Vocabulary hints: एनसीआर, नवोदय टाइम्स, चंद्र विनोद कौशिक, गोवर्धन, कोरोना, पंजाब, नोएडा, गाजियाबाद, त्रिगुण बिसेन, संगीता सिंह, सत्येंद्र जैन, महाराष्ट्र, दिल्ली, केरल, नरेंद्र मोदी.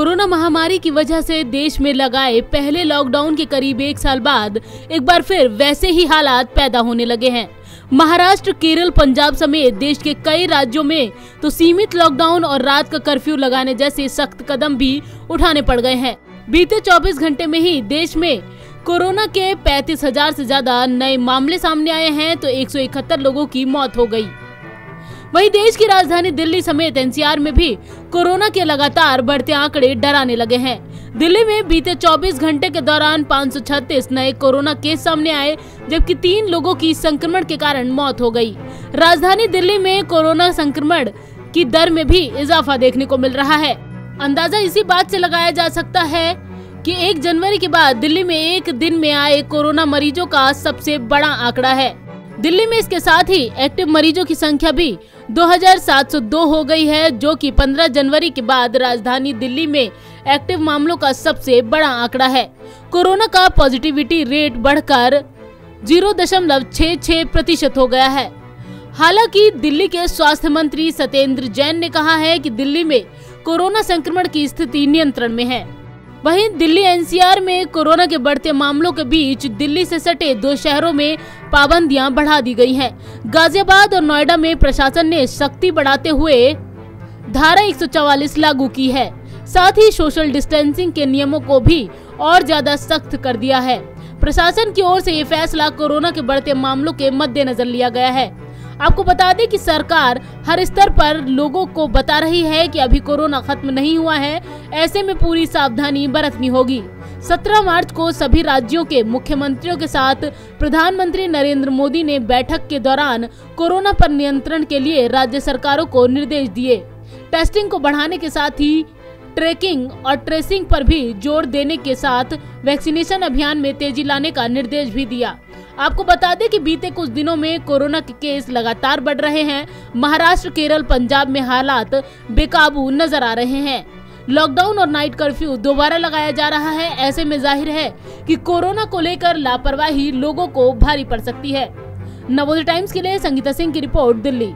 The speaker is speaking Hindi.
कोरोना महामारी की वजह से देश में लगाए पहले लॉकडाउन के करीब एक साल बाद एक बार फिर वैसे ही हालात पैदा होने लगे हैं। महाराष्ट्र, केरल, पंजाब समेत देश के कई राज्यों में तो सीमित लॉकडाउन और रात का कर्फ्यू लगाने जैसे सख्त कदम भी उठाने पड़ गए हैं। बीते 24 घंटे में ही देश में कोरोना के 35,000 से ज्यादा नए मामले सामने आए हैं तो 171 लोगों की मौत हो गई। वहीं देश की राजधानी दिल्ली समेत एनसीआर में भी कोरोना के लगातार बढ़ते आंकड़े डराने लगे हैं। दिल्ली में बीते 24 घंटे के दौरान 536 नए कोरोना केस सामने आए, जबकि 3 लोगों की संक्रमण के कारण मौत हो गई। राजधानी दिल्ली में कोरोना संक्रमण की दर में भी इजाफा देखने को मिल रहा है। अंदाजा इसी बात से लगाया जा सकता है कि 1 जनवरी के बाद दिल्ली में एक दिन में आए कोरोना मरीजों का सबसे बड़ा आंकड़ा है। दिल्ली में इसके साथ ही एक्टिव मरीजों की संख्या भी 2,702 हो गई है, जो कि 15 जनवरी के बाद राजधानी दिल्ली में एक्टिव मामलों का सबसे बड़ा आंकड़ा है। कोरोना का पॉजिटिविटी रेट बढ़कर 0.66% हो गया है। हालांकि दिल्ली के स्वास्थ्य मंत्री सत्येंद्र जैन ने कहा है कि दिल्ली में कोरोना संक्रमण की स्थिति नियंत्रण में है। वहीं दिल्ली एनसीआर में कोरोना के बढ़ते मामलों के बीच दिल्ली से सटे 2 शहरों में पाबंदियां बढ़ा दी गई हैं। गाजियाबाद और नोएडा में प्रशासन ने सख्ती बढ़ाते हुए धारा 144 लागू की है। साथ ही सोशल डिस्टेंसिंग के नियमों को भी और ज्यादा सख्त कर दिया है। प्रशासन की ओर से ये फैसला कोरोना के बढ़ते मामलों के मद्देनजर लिया गया है। आपको बता दें कि सरकार हर स्तर पर लोगों को बता रही है कि अभी कोरोना खत्म नहीं हुआ है, ऐसे में पूरी सावधानी बरतनी होगी। 17 मार्च को सभी राज्यों के मुख्यमंत्रियों के साथ प्रधानमंत्री नरेंद्र मोदी ने बैठक के दौरान कोरोना पर नियंत्रण के लिए राज्य सरकारों को निर्देश दिए। टेस्टिंग को बढ़ाने के साथ ही ट्रैकिंग और ट्रेसिंग पर भी जोर देने के साथ वैक्सीनेशन अभियान में तेजी लाने का निर्देश भी दिया। आपको बता दें कि बीते कुछ दिनों में कोरोना के केस लगातार बढ़ रहे हैं। महाराष्ट्र, केरल, पंजाब में हालात बेकाबू नजर आ रहे हैं। लॉकडाउन और नाइट कर्फ्यू दोबारा लगाया जा रहा है। ऐसे में जाहिर है कि कोरोना को लेकर लापरवाही लोगों को भारी पड़ सकती है। नवोदय टाइम्स के लिए संगीता सिंह की रिपोर्ट, दिल्ली।